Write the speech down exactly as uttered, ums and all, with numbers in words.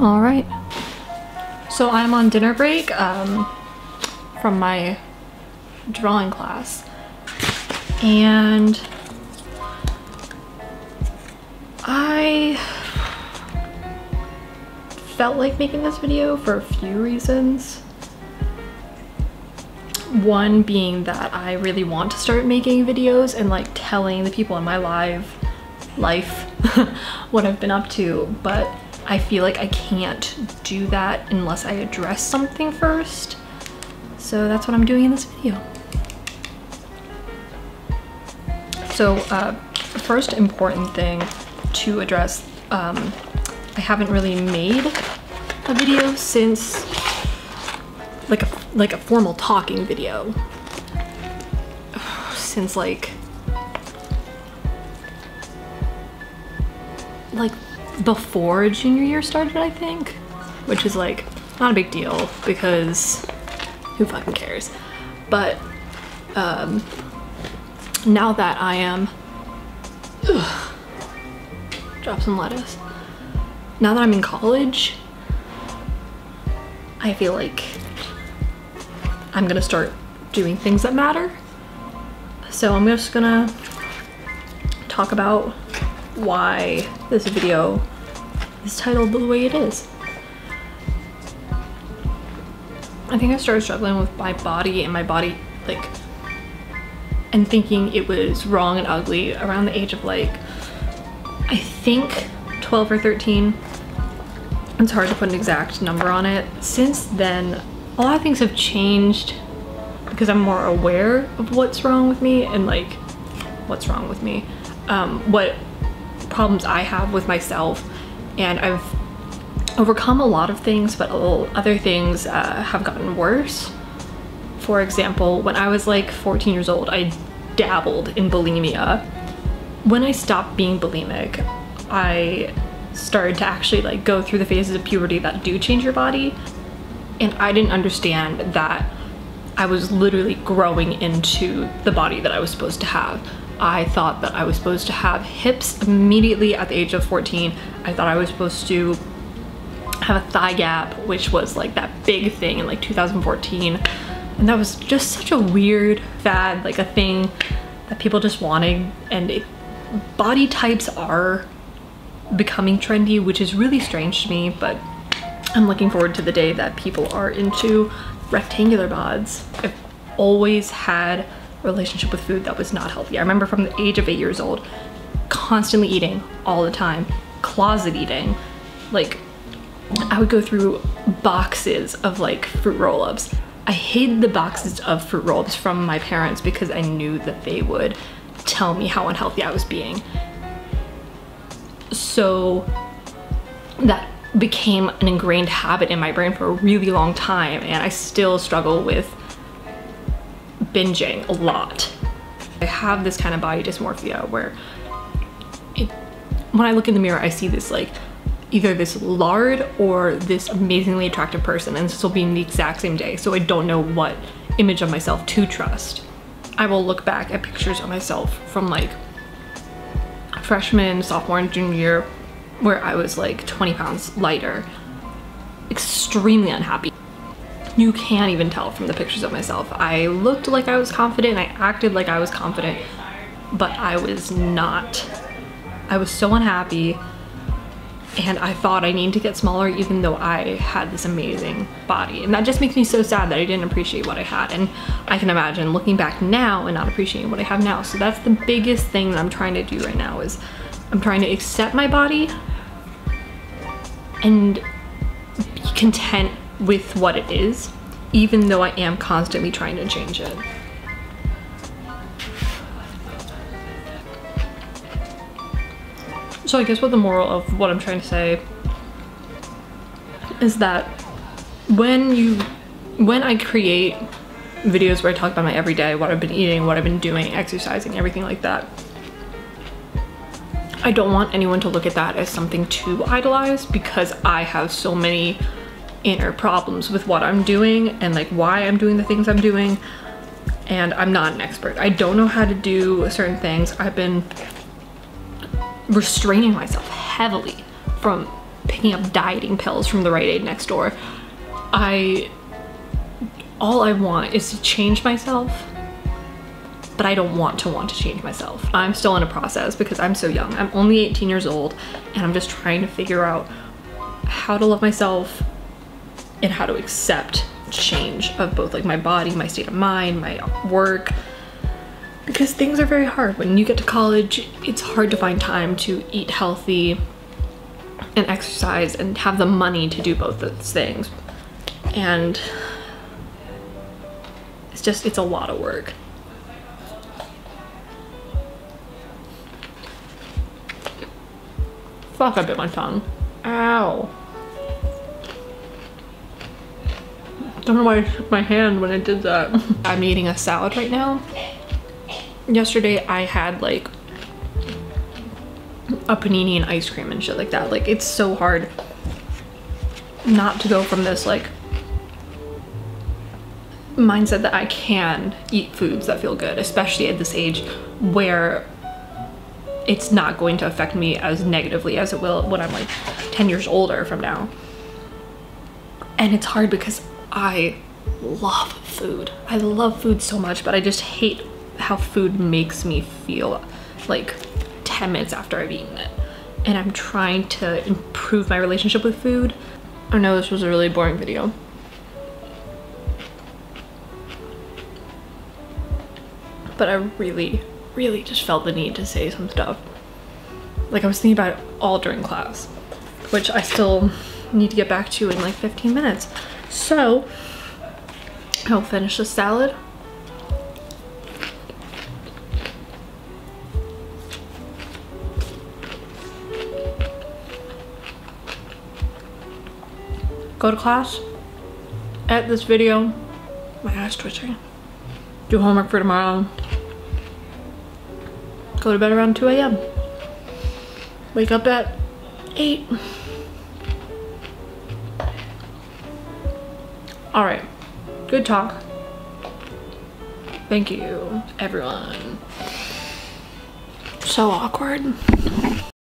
All right, so I'm on dinner break um, from my drawing class, and I felt like making this video for a few reasons. One being that I really want to start making videos and like telling the people in my live life what I've been up to, but I feel like I can't do that unless I address something first. So that's what I'm doing in this video. So uh, the first important thing to address, um, I haven't really made a video since like a, like a formal talking video since like like before junior year started, I think, which is like not a big deal because who fucking cares. But um, now that I am, ugh, drop some lettuce. Now that I'm in college, I feel like I'm gonna start doing things that matter. So I'm just gonna talk about why this video is titled the way it is. I think I started struggling with my body and my body like and thinking it was wrong and ugly around the age of like I think twelve or thirteen. It's hard to put an exact number on it. Since then a lot of things have changed because I'm more aware of what's wrong with me and like what's wrong with me, um, what problems I have with myself, and I've overcome a lot of things, but other things uh, have gotten worse. For example, when I was like fourteen years old, I dabbled in bulimia. When I stopped being bulimic, I started to actually like go through the phases of puberty that do change your body, and I didn't understand that I was literally growing into the body that I was supposed to have. I thought that I was supposed to have hips immediately at the age of fourteen. I thought I was supposed to have a thigh gap, which was like that big thing in like two thousand fourteen. And that was just such a weird fad, like a thing that people just wanted. And it, body types are becoming trendy, which is really strange to me, but I'm looking forward to the day that people are into rectangular bods. I've always had relationship with food that was not healthy. I remember from the age of eight years old, constantly eating all the time, closet eating. Like I would go through boxes of like fruit roll-ups. I hid the boxes of fruit roll-ups from my parents because I knew that they would tell me how unhealthy I was being. So that became an ingrained habit in my brain for a really long time, and I still struggle with binging a lot. I have this kind of body dysmorphia where it, when I look in the mirror, I see this like either this lard or this amazingly attractive person, and this will be in the exact same day, so I don't know what image of myself to trust. I will look back at pictures of myself from like freshman, sophomore, and junior year where I was like twenty pounds lighter, extremely unhappy. You can't even tell from the pictures of myself. I looked like I was confident, I acted like I was confident, but I was not. I was so unhappy, and I thought I need to get smaller even though I had this amazing body. And that just makes me so sad that I didn't appreciate what I had, and I can imagine looking back now and not appreciating what I have now. So that's the biggest thing that I'm trying to do right now is I'm trying to accept my body and be content with what it is, even though I am constantly trying to change it. So I guess what the moral of what I'm trying to say is that when you, when I create videos where I talk about my everyday, what I've been eating, what I've been doing, exercising, everything like that, I don't want anyone to look at that as something to idolize, because I have so many inner problems with what I'm doing and like why I'm doing the things I'm doing, and I'm not an expert. I don't know how to do certain things. I've been restraining myself heavily from picking up dieting pills from the Rite Aid next door. I, all I want is to change myself, but I don't want to want to change myself. I'm still in a process because I'm so young. I'm only eighteen years old and I'm just trying to figure out how to love myself and how to accept change of both like my body, my state of mind, my work, because things are very hard. When you get to college, it's hard to find time to eat healthy and exercise and have the money to do both those things. And it's just, it's a lot of work. Fuck, I bit my tongue. Ow. Don't know why I shook my hand when I did that. I'm eating a salad right now. Yesterday I had like a panini and ice cream and shit like that. Like, it's so hard not to go from this like mindset that I can eat foods that feel good, especially at this age where it's not going to affect me as negatively as it will when I'm like ten years older from now. And it's hard because I love food. I love food so much, but I just hate how food makes me feel like ten minutes after I've eaten it. And I'm trying to improve my relationship with food. I know this was a really boring video. But I really, really just felt the need to say some stuff. Like, I was thinking about it all during class, which I still need to get back to in like fifteen minutes. So I'll finish the salad. Go to class, edit this video. My eye's twitching. Do homework for tomorrow. Go to bed around two A M Wake up at eight. All right, good talk. Thank you, everyone. So awkward.